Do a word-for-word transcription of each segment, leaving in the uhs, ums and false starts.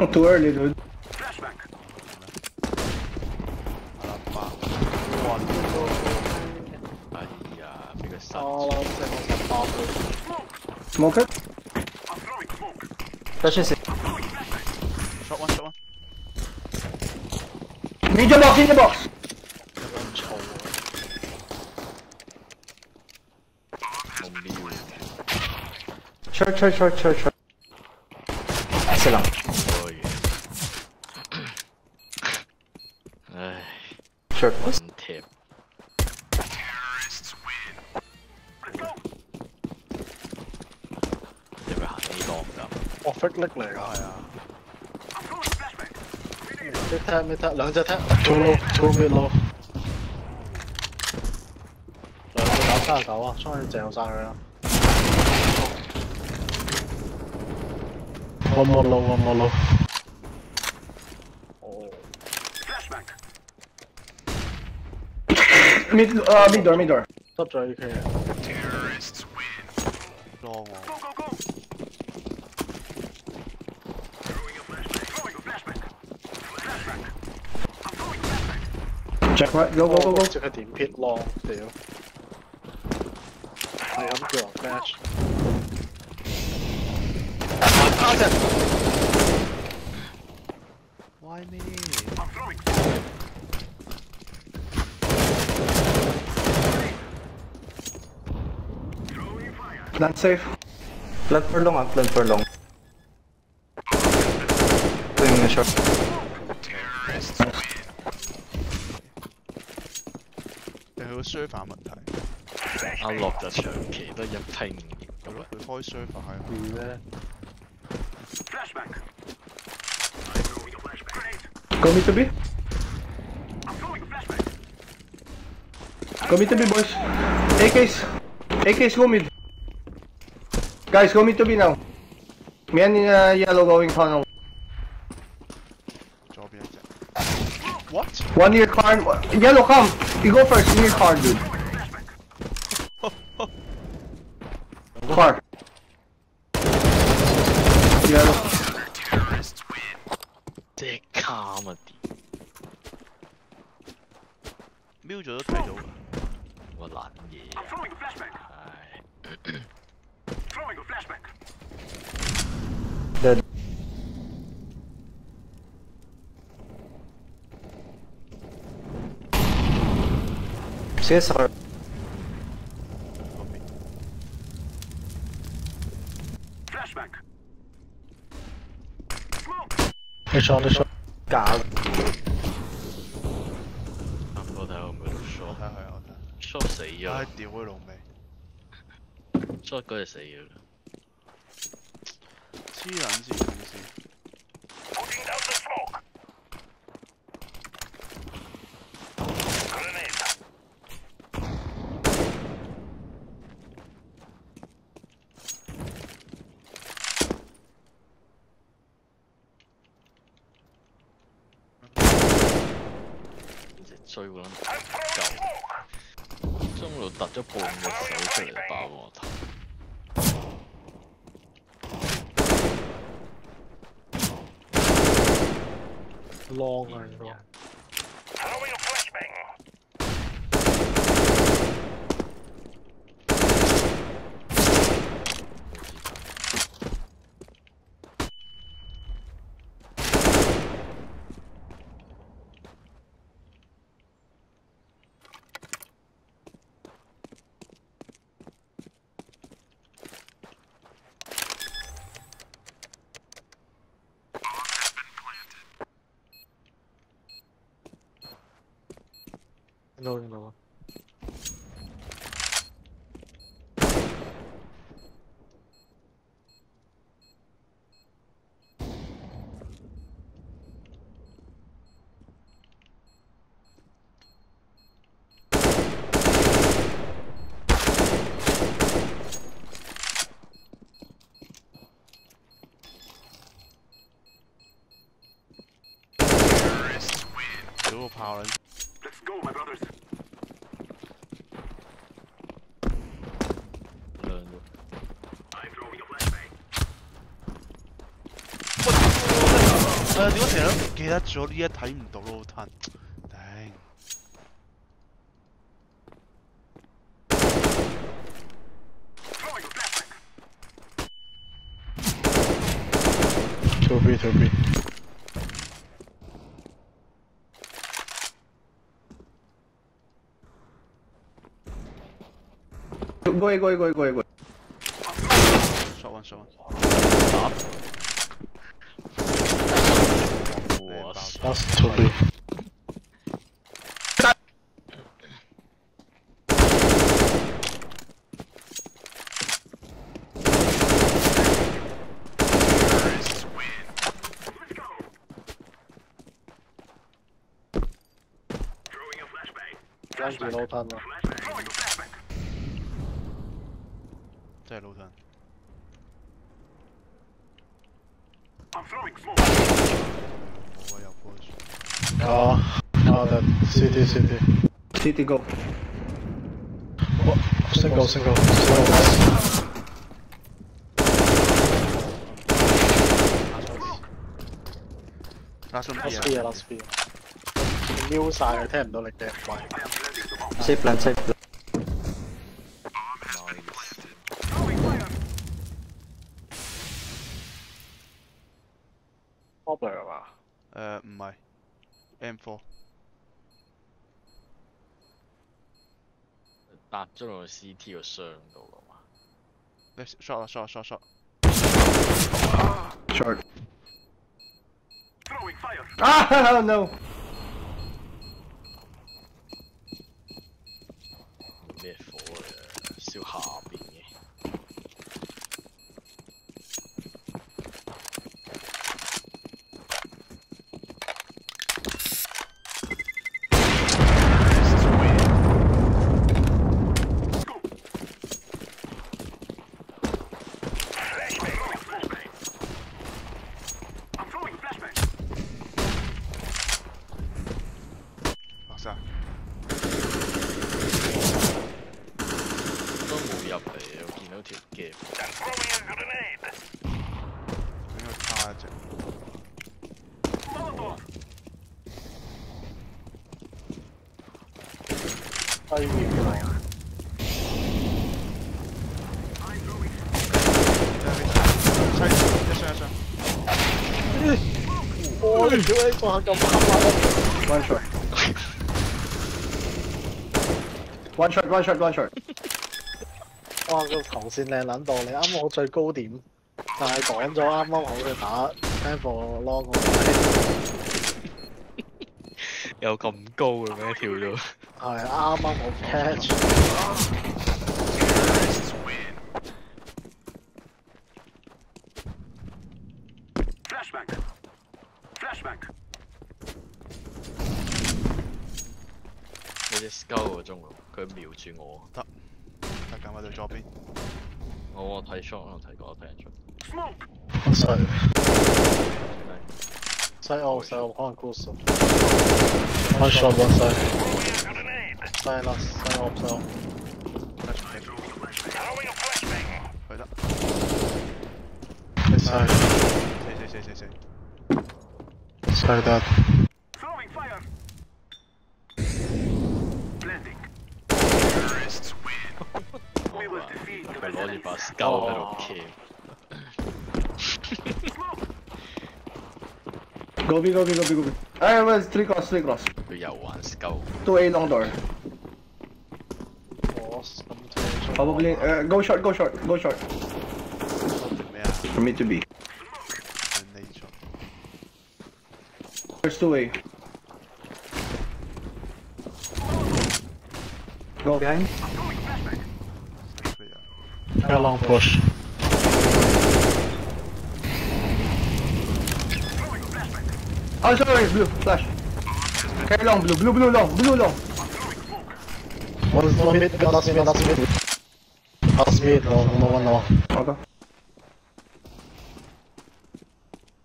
Not too early, dude. Flashback. Smoke it. Touch it. Shot one, shot one. Need your box, need your box. Short, short, short, short, short. Excellent. Oh yeah. Short. One tip. Terrorists win. Let's go. They were hardly locked up. Offered look like. Oh yeah. I'm going flashback. Mid tap, mid tap, long tap. Too low, too mid low.兩個打三十九啊，雙人掟曬佢啦。 One more low, one more low. Oh. Flashback. Mid, uh, mid door, mid door. Stop trying, you can. Terrorists win. Long one. Go, go, go. Throwing a flashback. Throwing a flashback. Flashback. I'm throwing flashback. Check right. Go, go, go, go. Took a team pit long still. I am good. Match. Awesome. Why me? I'm throwing. Throwing fire. Plant safe. Plant for long, plant for long. Doing a shot. Terrorists win. There's a server problem. I locked that shot. Okay, that's a ping. You're right. We're going server high. Flashback. I'm throwing a flashback. Grenade. Go me to B. I'm throwing a flashback. Go me to B, boys. A Ks. A Ks go mid. Guys, go me to B now. Me and uh, yellow going funnel. What? One near car. Yellow, come. You go first. Near car, dude. Car. Yellow. Terrorists win. The comedy. Mill 咗睇到，我爛嘢。I'm throwing a flashback. Throwing a flashback. Dead. C S R. Flashback. Headshot, headshot. God.我睇我咪short，睇佢我睇。short 死咗。唉，屌佢老味。short 嗰隻死咗啦。黐撚線嘅衰喎，夠！中路突咗半隻手出嚟爆我頭。Long 啊！No, no. Terrorists win. Dual power. Let's go, my brothers. I'm throwing a flashbang. What the fuck? 啊，點解成日都唔記得咗呢一睇唔到咯？好嘆。 Trophy, trophy. Go away, go away, go away, go away, go away. Shot one, shot one. Stop. Oh, that's trophy. Flash to low turn. That's low turn. I'm throwing smoke. Oh, yeah, push. Oh, oh, that city, city. City, go. Oh, single, single. Slow. Last one. Last spear, last spear. New side, I can't do like that. Why? Safe plan, safe plan. Poplar or what? Uh, no. M four. Tap咗C T 就傷到啦嘛。你 shot 啦 ，shot shot shot。Short。Ah no！ 咩火嘅？燒下邊嘅。落曬。 入嚟，我見到條劍。應該差一隻。低面嘅嚟啊！一上一上。我屌你個咁黑啊！One shot. One shot. One shot. One shot. 哇！個頭線靚撚到你，啱我最高點，但係擋咗啱啱好去打 level long 嗰位。有咁高嘅咩跳咗？係啱啱好 catch。Flashback. Flashback. 你隻 scout 個鐘喎，佢瞄住我。得。 咁我對左邊，我睇 shot， 我睇過，我睇人 shot。衰，衰我衰我可能 close 咗。One shot one side。衰啦，衰我衰我。係得。衰，衰衰衰衰衰。衰得。 攞住把鉤喺度鉤。Go B go B go B go B。哎，喂 ，three cross three cross。佢又玩鉤。Two A long door。我心痛。Probably， 誒 ，go short go short go short。咩啊 ？For me to be。There's two A。Go behind. A long push. Oh, sorry, blue flash. Carry long, blue, blue, blue long, blue long. One is one mid, one last mid, one last mid. Last mid, no, no one, no one. Okay.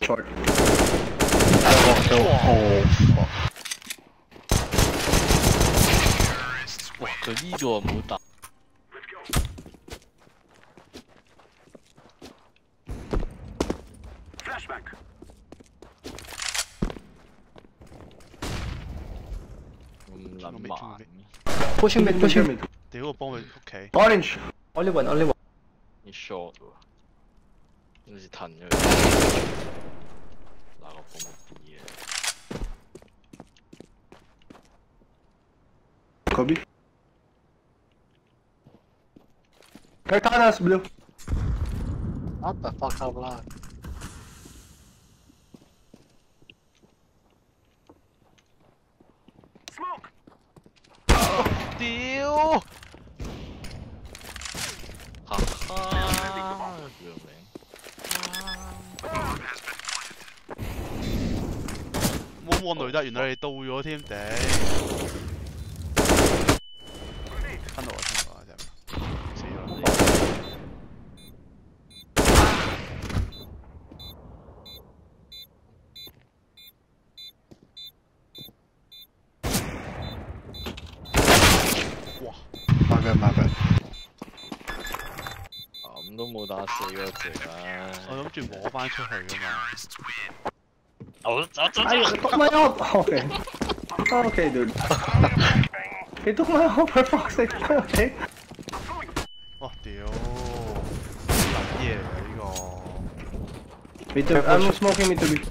Short. I don't know. Oh, fuck. Wow, 佢呢個冇打。 Flashback. Two mid, two mid. Pushing mid, pushing mid. They will bomb it, okay. Orange! Only one, only one. He's short. He's turning. Copy. Cartana's blue. What the fuck, how black? Smoke! Oh, deal! Haha!冇望雷達，原來你到咗添，頂！吞落啊，吞落啊，真係死咗！哇！麻煩麻煩，咁都冇打死嗰隻啦！我諗住摸翻出去㗎嘛。 Oh, I took my AWP! Okay. Okay, dude. He took my AWP for fuck's sake. Okay. Oh, damn. Yeah, this guy. Me too. I'm smoking me too. Smoke!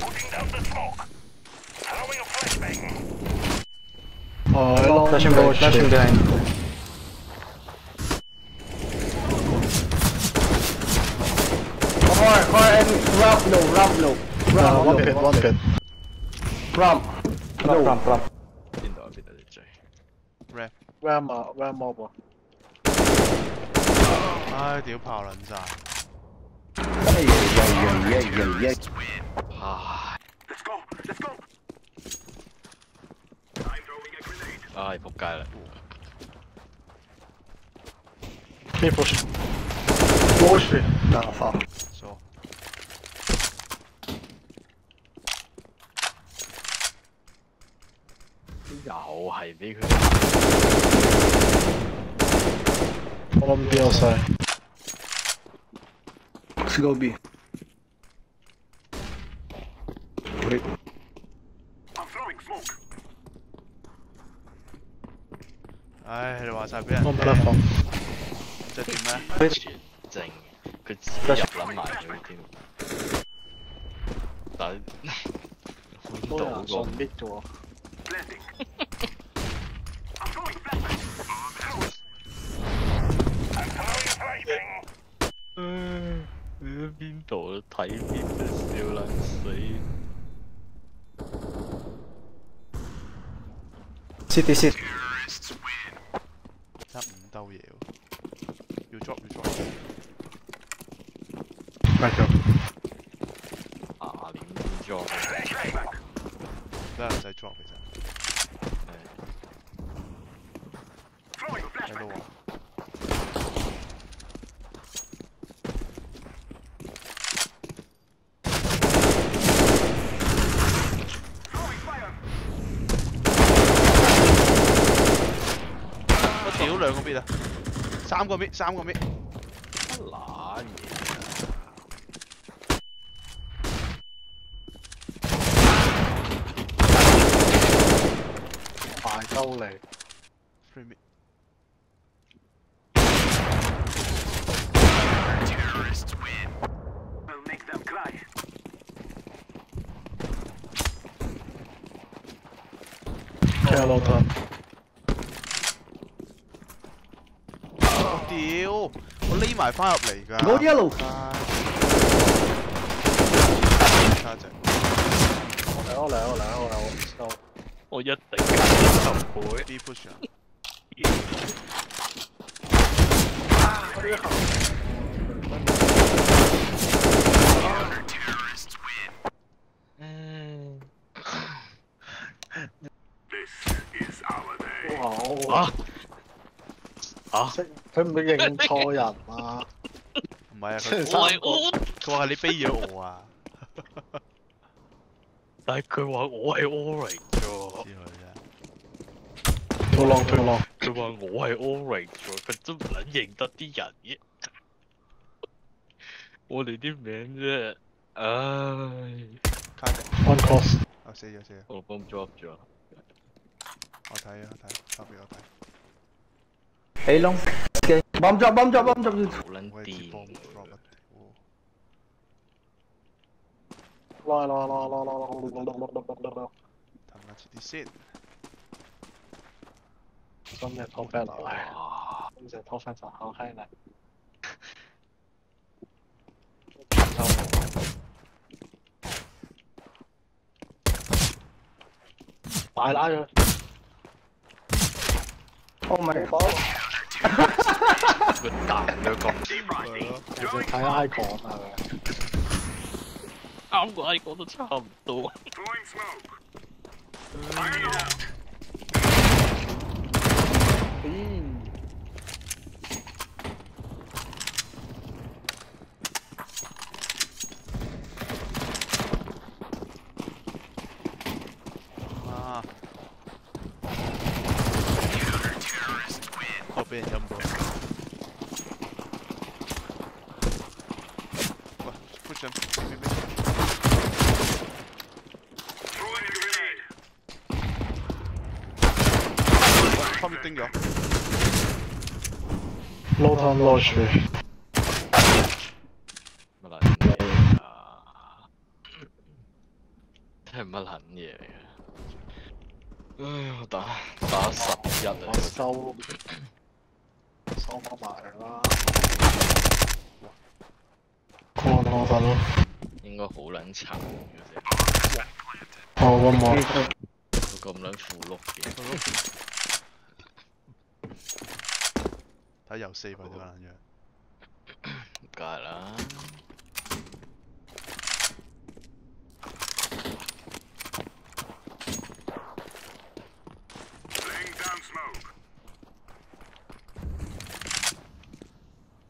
Putting down the smoke. Throwing a flashbang. Oh, flashing behind. Flashing behind. Ramp no, ramp no. Ramp one pit, one pit. Ramp. No, ramp, ramp. In the orbit, J. Ramp. Ramp, ramp mob. I do power and zap. Hey, yeah, yeah, yeah, yeah, yeah. Let's go, let's go. I'm throwing a grenade. Ah, you forgot it. Hey, push. Push it. Nah, fuck. So. High big. On the other side. Let's go B. Wait. I'm throwing smoke. I hit what's up. On platform. That's the man. Bitch. Dang. Could just up my team. That. Don't go mid door. Landing. I'm going flashbang. I'm throwing flashbang. You been told to type in the still unseen. City, city. Terrorists win. That won't do you. You drop, you drop. Back up. Ah, you drop. That's a drop. Three個mid， 三個mid。乜乸嘢？快鳩嚟 ！Three mid。Terrorists win. We'll make them cry. Hello, Tom. 屌，我匿埋翻入嚟㗎。我一路。差隻。我嚟，我嚟，我嚟，我嚟，我唔收。我一定十倍。B push 啊！我呢個後。嗯。哇！啊！ 佢唔會認錯人啊！唔係啊，佢我佢話你飛咗我啊！但係佢話我係 orange 喎，之類啫。拖浪拖浪，佢話我係 orange 喎，佢真唔撚認得啲人嘅。O dediğim bence. Ay. Kanka. On course. I'll see you, I'll see you. Oğlum bomb drop drop. I'll tell you, I'll tell you. Hey long. Okay. Bomb drop, bomb drop, bomb drop. Plenty. La la la la la la. Tam kaç değilsin. Sen de top ben al. Sen de top sen al hayla. Hayır hayır. Oh my god. Good god. Yok. Yok. Hayır hayır kon. I'm like all the time, though. Throwing smoke. Iron out. Mm. Ah. Counter-terrorist win. Copy it, number. Push him. Thing, yeah. Low time, low shit.睇又四分點啊樣，梗係啦。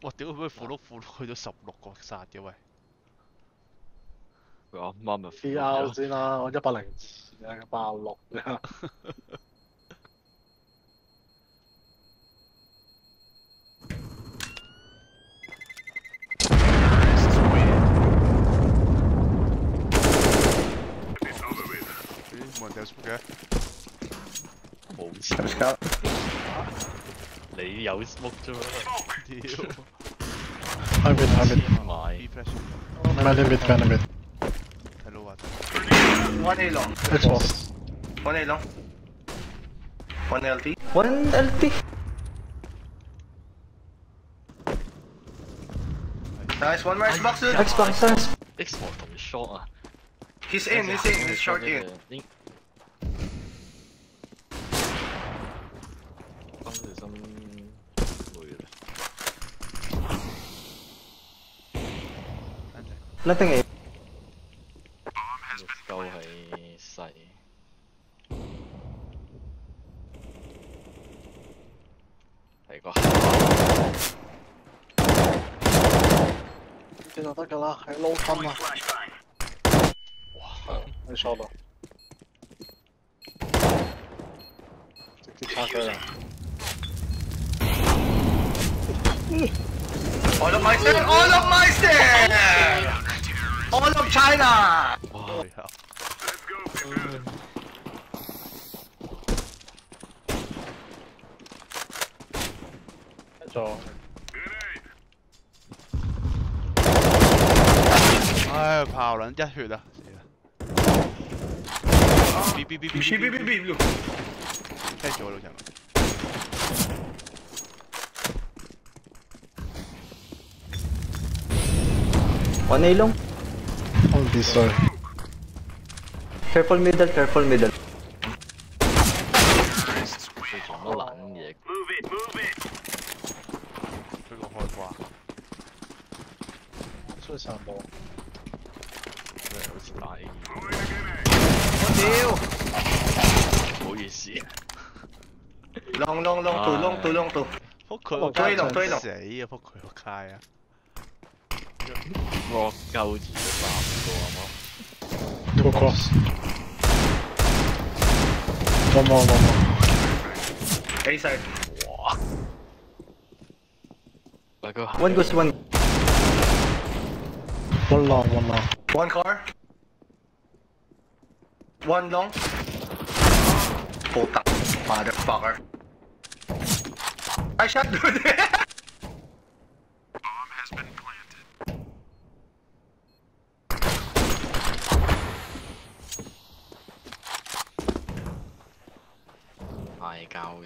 哇！屌，佢負碌負碌去咗十六個殺嘅喂。佢啱啱咪 C R 先啦，我一百零二，一百六啦。冇錯，你有 smoke 啫嘛？屌，開邊開邊，唔係，唔係啲 bit 嘅 bit。睇路啊！One A long, it's boss. One A long, one L T, one L T. Nice, one more Xbox. Xbox, nice. Xbox 同 short 啊。He's in, he's in, he's short in. Nothing A. Bomb has been planted. This is good, it's low time. Wow, I shot him. Just shot him. Olofmester! Olofmester! All of China! Oh, yeah. Let's go, prepare. That's all. Grenade! Ay, power run, just shoot. Beep, beep, beep, beep, beep, beep, beep, beep, look. That's all, look. One A long. On this side. Careful middle, careful middle. Move it, move it. Long, long, long, two, long, two, long, two. 推龍推龍，死啊！撲佢個街啊！ 我夠住三個啊嘛，個 cross， 冇冇冇冇，幾細？哇！喂佢，one goes one， One long, one long. One car. One long. Puta, motherfucker. I shot through there. Bomb has been planted. I got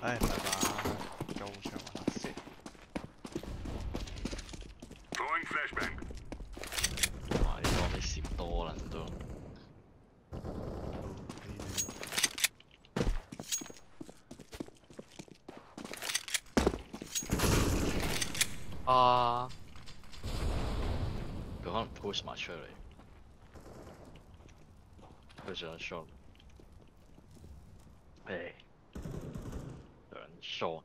唉，唔係吧？夠長啊！先。哇！呢個你閃多啦都。 啊！佢可能 push 埋出嚟，佢想 shot， 誒，想 shot，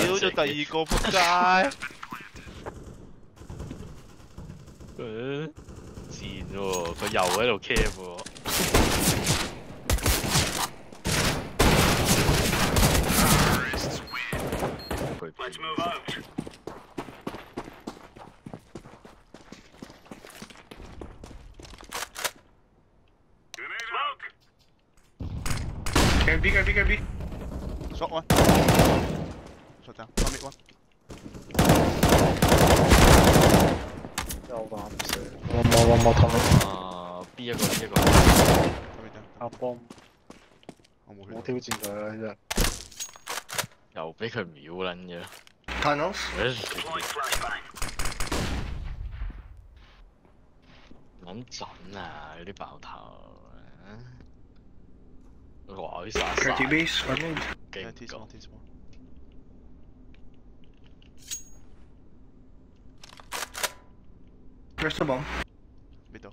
屌咗第二個仆街，誒，賤喎，佢又喺度 cam 喎。 Let's move out. Smoke. Can be, can be, can be. Shot one. Shot down. I'll make one. Yo, bomb. One more, one more coming. Ah, B 一個，B 一個。阿邦，我挑戰佢啦，真係。 又俾佢秒撚嘅 ，tunnels， 諗準啊！嗰啲爆頭，哇！啲殺殺，勁高。Where's the bomb？ 邊度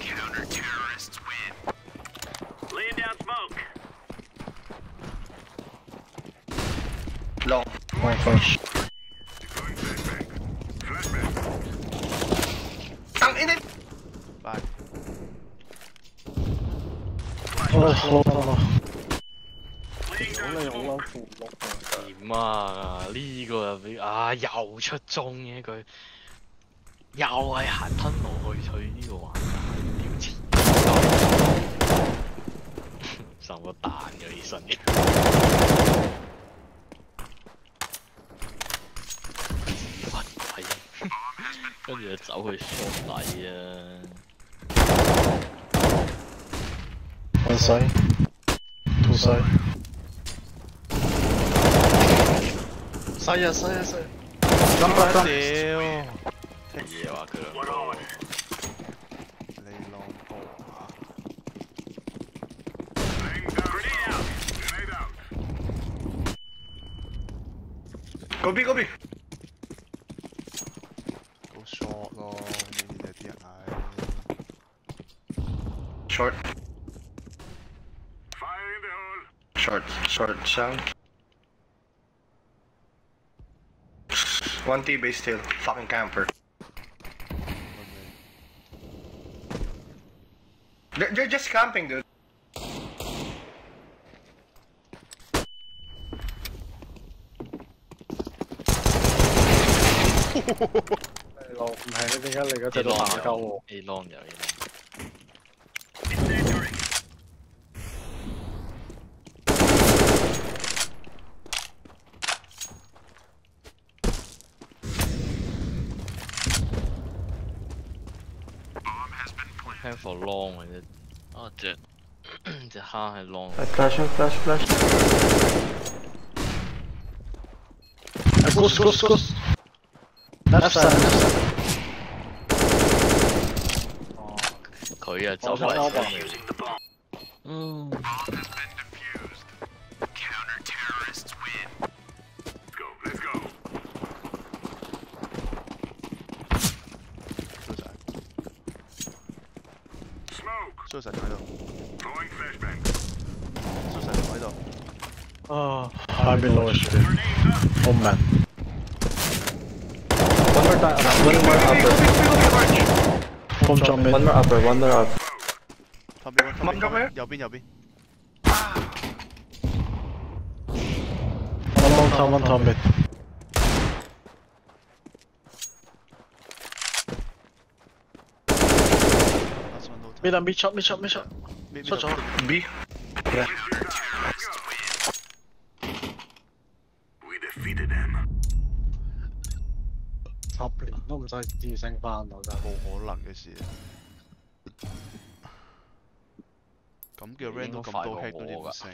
？Counter terrorists win. Laying down smoke. Long. My gosh. I'm in it! Back. Oh, oh, oh. 點啊？呢個又俾啊又出中嘅佢，又係行吞落去去呢個玩法，屌！受個彈咗起身嘅。 跟住就走去縮底啊！我衰，我衰，衰啊衰啊衰！咁快屌！聽嘢話佢兩個，你浪哥啊！嗰邊嗰邊。 short 咯，呢啲啲人係 short short short sound one T base tail fucking camper they're they're just camping dude long 唔係咧，點解你嗰隻都打鳩我 ？A long 有 A long。聽 for long 嘅啫，啊隻隻蝦係 long。Flash flash flash。Close close close。Left side left side。 佢啊，走埋先。嗯。Suicide rider. Throwing flashbang. Suicide rider. Oh, I've been low H P. Oh man. One more time. One more upper. One jump in. One more upper. One more upper. One come here. 右邊右邊. One more time. One time mid. Mid and B shot. Mid shot. Mid shot. Shot shot. B. Yeah.十年都唔使知升翻落，真係冇可能嘅事。咁叫 Random 咁多 hit 都唔升。